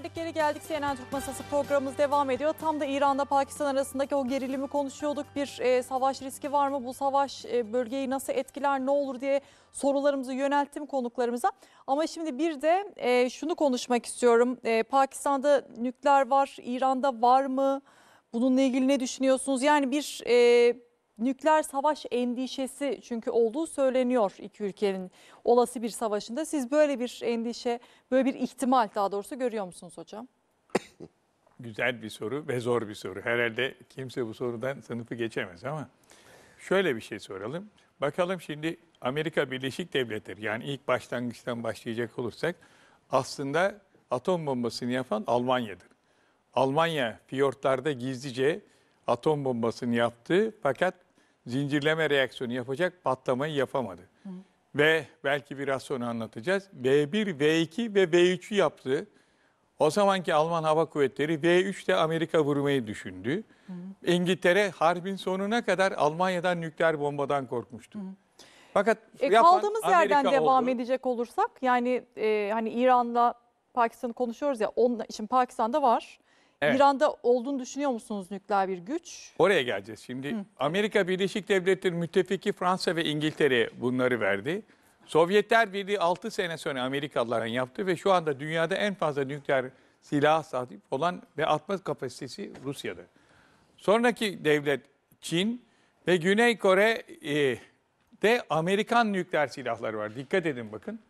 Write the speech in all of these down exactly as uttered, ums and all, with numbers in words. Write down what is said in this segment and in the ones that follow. verdik, geri geldik. C N N Türk Masası programımız devam ediyor. Tam da İran'da Pakistan arasındaki o gerilimi konuşuyorduk. Bir e, savaş riski var mı? Bu savaş e, bölgeyi nasıl etkiler, ne olur diye sorularımızı yönelttim konuklarımıza. Ama şimdi bir de e, şunu konuşmak istiyorum. E, Pakistan'da nükleer var, İran'da var mı? Bununla ilgili ne düşünüyorsunuz? Yani bir e, nükleer savaş endişesi çünkü olduğu söyleniyor iki ülkenin olası bir savaşında. Siz böyle bir endişe, böyle bir ihtimal daha doğrusu görüyor musunuz hocam? Güzel bir soru ve zor bir soru. Herhalde kimse bu sorudan sınıfı geçemez ama şöyle bir şey soralım. Bakalım şimdi Amerika Birleşik Devletleri, yani ilk başlangıçtan başlayacak olursak aslında atom bombasını yapan Almanya'dır. Almanya fiyortlarda gizlice atom bombasını yaptı fakat zincirleme reaksiyonu yapacak patlamayı yapamadı. Hı. Ve belki biraz sonra anlatacağız. V bir, V iki ve V üç'ü yaptı. O zamanki Alman Hava Kuvvetleri V üç'te Amerika vurmayı düşündü. Hı. İngiltere harbin sonuna kadar Almanya'dan nükleer bombadan korkmuştu. Hı. Fakat e, kaldığımız Amerika yerden devam oldu. edecek olursak yani e, hani İran'la Pakistan'ı konuşuyoruz ya, onun için Pakistan'da var. Evet. İran'da olduğunu düşünüyor musunuz nükleer bir güç? Oraya geleceğiz. Şimdi Hı. Amerika Birleşik Devletleri müttefiki Fransa ve İngiltere bunları verdi. Sovyetler Birliği altı sene sonra Amerikalıların yaptı ve şu anda dünyada en fazla nükleer silaha sahip olan ve atma kapasitesi Rusya'da. Sonraki devlet Çin ve Güney Kore'de Amerikan nükleer silahları var. Dikkat edin bakın.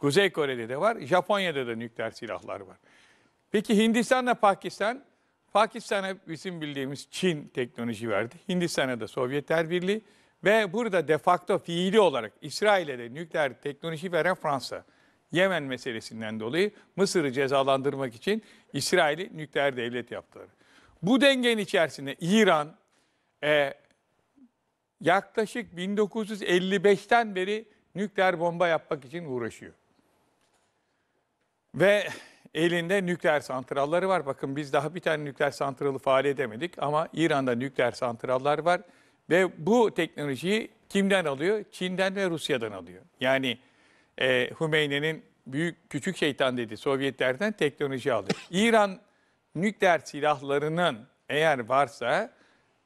Kuzey Kore'de de var, Japonya'da da nükleer silahlar var. Peki Hindistan'la Pakistan, Pakistan'a bizim bildiğimiz Çin teknoloji verdi. Hindistan'a da Sovyetler Birliği ve burada de facto fiili olarak İsrail'e de nükleer teknoloji veren Fransa. Yemen meselesinden dolayı Mısır'ı cezalandırmak için İsrail'i nükleer devlet yaptılar. Bu dengenin içerisinde İran e, yaklaşık bin dokuz yüz elli beş'ten beri nükleer bomba yapmak için uğraşıyor. Ve elinde nükleer santralları var. Bakın biz daha bir tane nükleer santralı faal edemedik ama İran'da nükleer santrallar var. Ve bu teknolojiyi kimden alıyor? Çin'den ve Rusya'dan alıyor. Yani e, Hümeyni'nin büyük küçük şeytan dediği Sovyetlerden teknoloji alıyor. İran nükleer silahlarının eğer varsa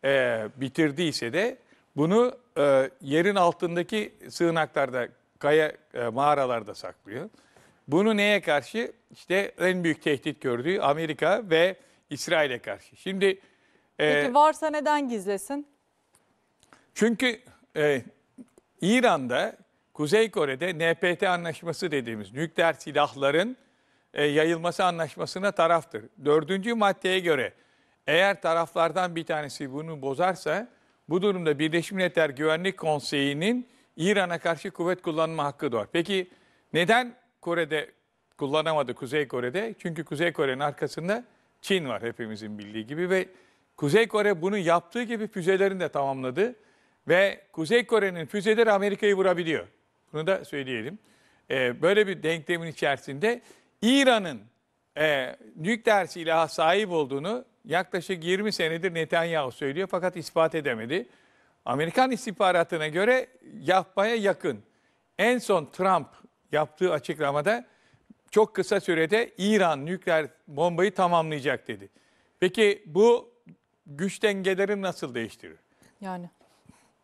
e, bitirdiyse de bunu e, yerin altındaki sığınaklarda, kaya e, mağaralarda saklıyor. Bunu neye karşı? İşte en büyük tehdit gördüğü Amerika ve İsrail'e karşı. Şimdi e, Peki varsa neden gizlesin? Çünkü e, İran'da, Kuzey Kore'de N P T anlaşması dediğimiz nükleer silahların e, yayılması anlaşmasına taraftır. Dördüncü maddeye göre eğer taraflardan bir tanesi bunu bozarsa bu durumda Birleşmiş Milletler Güvenlik Konseyi'nin İran'a karşı kuvvet kullanma hakkı doğar. Peki neden Kore'de kullanamadı, Kuzey Kore'de? Çünkü Kuzey Kore'nin arkasında Çin var hepimizin bildiği gibi ve Kuzey Kore bunu yaptığı gibi füzelerini de tamamladı. Ve Kuzey Kore'nin füzeleri Amerika'yı vurabiliyor. Bunu da söyleyelim. Ee, böyle bir denklemin içerisinde İran'ın e, nükleer silaha sahip olduğunu yaklaşık yirmi senedir Netanyahu söylüyor fakat ispat edemedi. Amerikan istihbaratına göre yapmaya yakın. En son Trump yaptığı açıklamada çok kısa sürede İran nükleer bombayı tamamlayacak dedi. Peki bu güç dengeleri nasıl değiştirir? Yani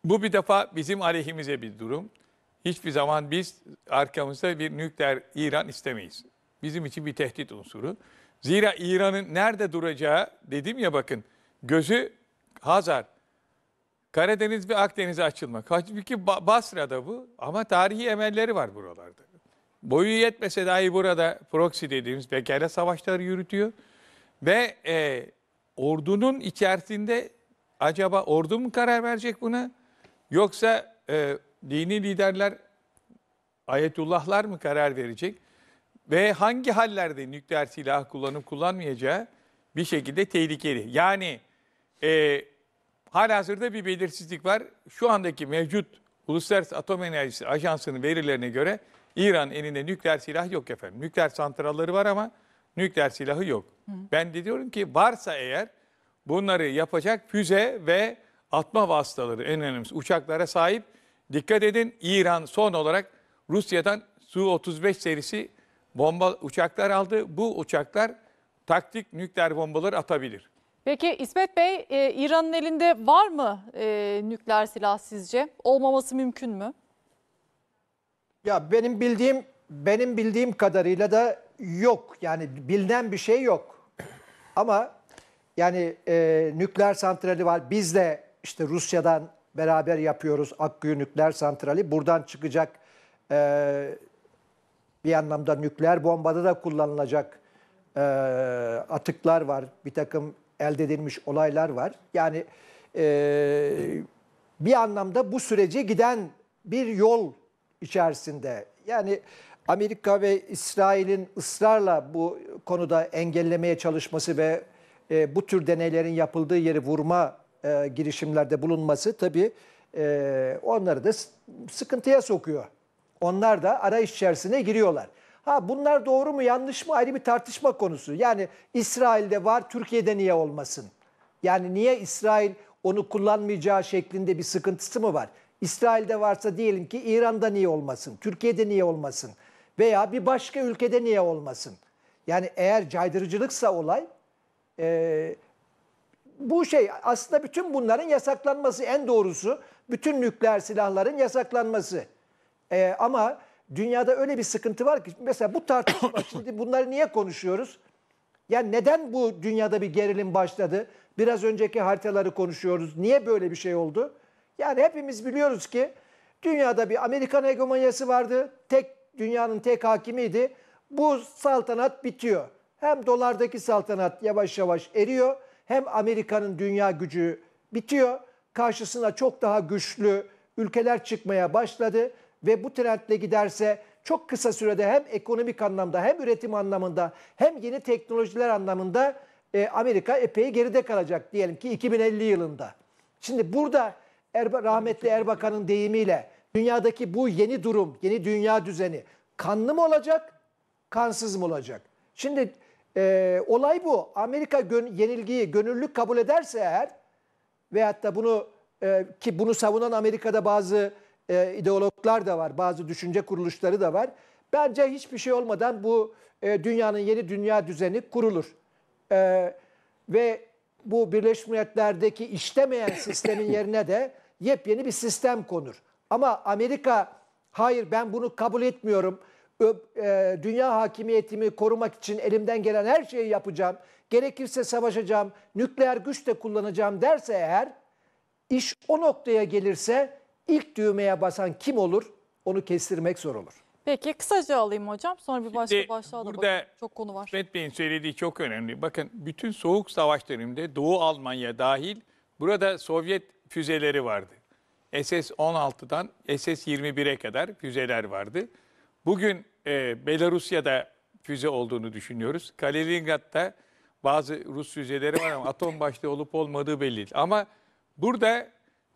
bu bir defa bizim aleyhimize bir durum. Hiçbir zaman biz arkamızda bir nükleer İran istemeyiz. Bizim için bir tehdit unsuru. Zira İran'ın nerede duracağı, dedim ya bakın, gözü Hazar, Karadeniz ve Akdeniz'e açılmak. Halbuki Basra'da bu ama tarihi emelleri var buralarda. Boyu yetmese dahi burada proxy dediğimiz bekârla savaşları yürütüyor. Ve e, ordunun içerisinde acaba ordu mu karar verecek buna? Yoksa e, dini liderler, ayetullahlar mı karar verecek? Ve hangi hallerde nükleer silah kullanıp kullanmayacağı bir şekilde tehlikeli. Yani e, halihazırda bir belirsizlik var. Şu andaki mevcut Uluslararası Atom Enerjisi Ajansı'nın verilerine göre İran elinde nükleer silah yok efendim. Nükleer santralları var ama nükleer silahı yok. Hı. Ben de diyorum ki varsa eğer bunları yapacak füze ve atma vasıtaları, en önemlisi uçaklara sahip. Dikkat edin, İran son olarak Rusya'dan Su otuz beş serisi bomba uçaklar aldı. Bu uçaklar taktik nükleer bombaları atabilir. Peki İsmet Bey, e, İran'ın elinde var mı e, nükleer silah sizce? Olmaması mümkün mü? Ya benim bildiğim benim bildiğim kadarıyla da yok. Yani bilinen bir şey yok. Ama yani e, nükleer santrali var. Biz de işte Rusya'dan beraber yapıyoruz Akkuyu nükleer santrali. Buradan çıkacak e, bir anlamda nükleer bombada da kullanılacak e, atıklar var. Bir takım elde edilmiş olaylar var. Yani e, bir anlamda bu sürece giden bir yol içerisinde. Yani Amerika ve İsrail'in ısrarla bu konuda engellemeye çalışması ve e, bu tür deneylerin yapıldığı yeri vurma e, girişimlerde bulunması tabii e, onları da sıkıntıya sokuyor. Onlar da arayış içerisine giriyorlar. Ha bunlar doğru mu yanlış mı ayrı bir tartışma konusu. Yani İsrail'de var, Türkiye'de niye olmasın? Yani niye İsrail onu kullanmayacağı şeklinde bir sıkıntısı mı var? İsrail'de varsa diyelim ki İran'da niye olmasın? Türkiye'de niye olmasın? Veya bir başka ülkede niye olmasın? Yani eğer caydırıcılıksa olay e, bu şey aslında bütün bunların yasaklanması, en doğrusu bütün nükleer silahların yasaklanması. E, ama dünyada öyle bir sıkıntı var ki mesela bu tartışma, şimdi bunları niye konuşuyoruz? Yani neden bu dünyada bir gerilim başladı? Biraz önceki haritaları konuşuyoruz. Niye böyle bir şey oldu? Yani hepimiz biliyoruz ki dünyada bir Amerikan hegemonyası vardı. Tek, dünyanın tek hakimiydi. Bu saltanat bitiyor. Hem dolardaki saltanat yavaş yavaş eriyor. Hem Amerika'nın dünya gücü bitiyor. Karşısına çok daha güçlü ülkeler çıkmaya başladı. Ve bu trendle giderse çok kısa sürede hem ekonomik anlamda hem üretim anlamında hem yeni teknolojiler anlamında e, Amerika epey geride kalacak diyelim ki iki bin elli yılında. Şimdi burada Erba, rahmetli Erbakan'ın deyimiyle dünyadaki bu yeni durum, yeni dünya düzeni kanlı mı olacak, kansız mı olacak? Şimdi e, olay bu. Amerika gön, yenilgiyi gönüllü kabul ederse eğer veyahut da bunu e, ki bunu savunan Amerika'da bazı E, ideologlar da var, bazı düşünce kuruluşları da var. Bence hiçbir şey olmadan bu e, dünyanın yeni dünya düzeni kurulur. E, ve bu Birleşmiş Milletler'deki işlemeyen sistemin yerine de yepyeni bir sistem konur. Ama Amerika, hayır ben bunu kabul etmiyorum, Ö, e, dünya hakimiyetimi korumak için elimden gelen her şeyi yapacağım, gerekirse savaşacağım, nükleer güç de kullanacağım derse eğer, iş o noktaya gelirse İlk düğmeye basan kim olur? Onu kestirmek zor olur. Peki kısaca alayım hocam. Sonra bir başka başlığa da bakın. Çok konu var. İsmet Bey'in söylediği çok önemli. Bakın bütün soğuk savaş döneminde Doğu Almanya dahil burada Sovyet füzeleri vardı. S S on altıdan S S yirmi bire kadar füzeler vardı. Bugün e, Belarusya'da füze olduğunu düşünüyoruz. Kaliningrad'da bazı Rus füzeleri var ama atom başlığı olup olmadığı belli değil. Ama burada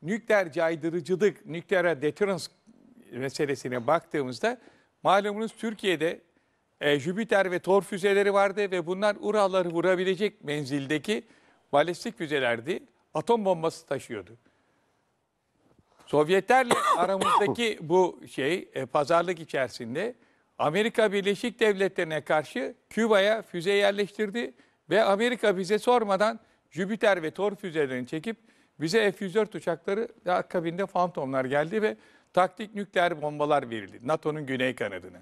nükleer caydırıcılık, nükleer deterrence meselesine baktığımızda malumunuz Türkiye'de e, Jupiter ve Thor füzeleri vardı ve bunlar Ural'ları vurabilecek menzildeki balistik füzelerdi. Atom bombası taşıyordu. Sovyetlerle aramızdaki bu şey e, pazarlık içerisinde Amerika Birleşik Devletleri'ne karşı Küba'ya füze yerleştirdi ve Amerika bize sormadan Jupiter ve Thor füzelerini çekip bize F yüz dört uçakları ve akabinde Phantom'lar geldi ve taktik nükleer bombalar verildi NATO'nun güney kanadına.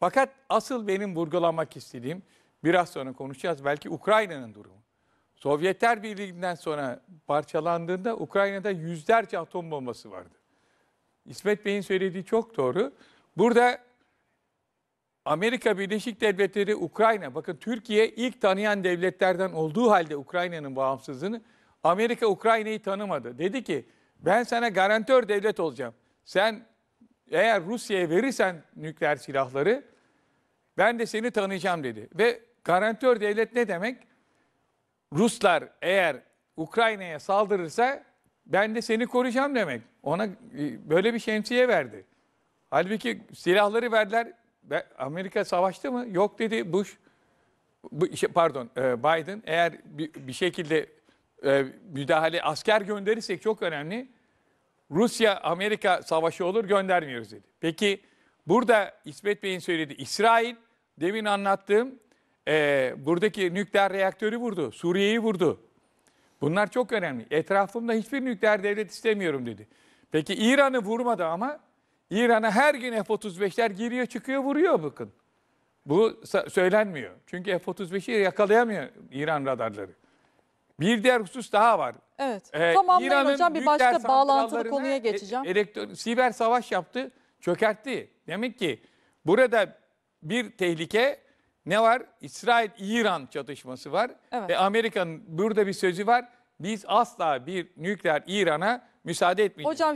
Fakat asıl benim vurgulamak istediğim, biraz sonra konuşacağız belki, Ukrayna'nın durumu. Sovyetler Birliği'nden sonra parçalandığında Ukrayna'da yüzlerce atom bombası vardı. İsmet Bey'in söylediği çok doğru. Burada Amerika Birleşik Devletleri, Ukrayna, bakın Türkiye ilk tanıyan devletlerden olduğu halde Ukrayna'nın bağımsızlığını, Amerika Ukrayna'yı tanımadı. Dedi ki ben sana garantör devlet olacağım. Sen eğer Rusya'ya verirsen nükleer silahları ben de seni tanıyacağım dedi. Ve garantör devlet ne demek? Ruslar eğer Ukrayna'ya saldırırsa ben de seni koruyacağım demek. Ona böyle bir şemsiye verdi. Halbuki silahları verdiler. Amerika savaştı mı? Yok dedi Bush. Pardon Biden. Eğer bir şekilde müdahale, asker gönderirsek çok önemli. Rusya-Amerika savaşı olur, göndermiyoruz dedi. Peki burada İsmet Bey'in söylediği İsrail, demin anlattığım e, buradaki nükleer reaktörü vurdu. Suriye'yi vurdu. Bunlar çok önemli. Etrafımda hiçbir nükleer devlet istemiyorum dedi. Peki İran'ı vurmadı ama İran'a her gün F otuz beşler giriyor çıkıyor vuruyor bakın. Bu söylenmiyor. Çünkü F otuz beşi yakalayamıyor İran radarları. Bir diğer husus daha var. Evet. Ee, İran'ın hocam bir başka bağlantılı konuya geçeceğim. Elektron, siber savaş yaptı, çökertti. Demek ki burada bir tehlike ne var? İsrail-İran çatışması var. Evet. Ve Amerika'nın burada bir sözü var. Biz asla bir nükleer İran'a müsaade etmeyeceğiz. Hocam,